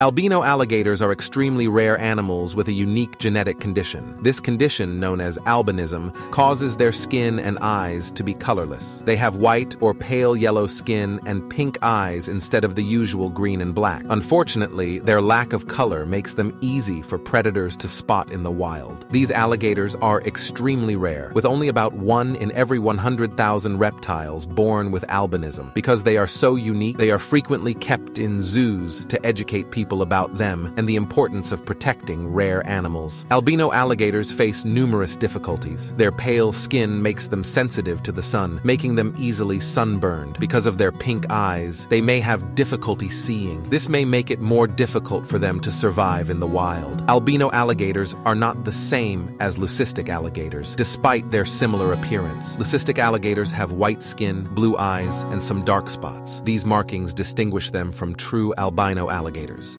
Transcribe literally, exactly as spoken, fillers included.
Albino alligators are extremely rare animals with a unique genetic condition. This condition, known as albinism, causes their skin and eyes to be colorless. They have white or pale yellow skin and pink eyes instead of the usual green and black. Unfortunately, their lack of color makes them easy for predators to spot in the wild. These alligators are extremely rare, with only about one in every one hundred thousand reptiles born with albinism. Because they are so unique, they are frequently kept in zoos to educate people about them and the importance of protecting rare animals. Albino alligators face numerous difficulties. Their pale skin makes them sensitive to the sun, making them easily sunburned. Because of their pink eyes, they may have difficulty seeing. This may make it more difficult for them to survive in the wild. Albino alligators are not the same as leucistic alligators, despite their similar appearance. Leucistic alligators have white skin, blue eyes, and some dark spots. These markings distinguish them from true albino alligators.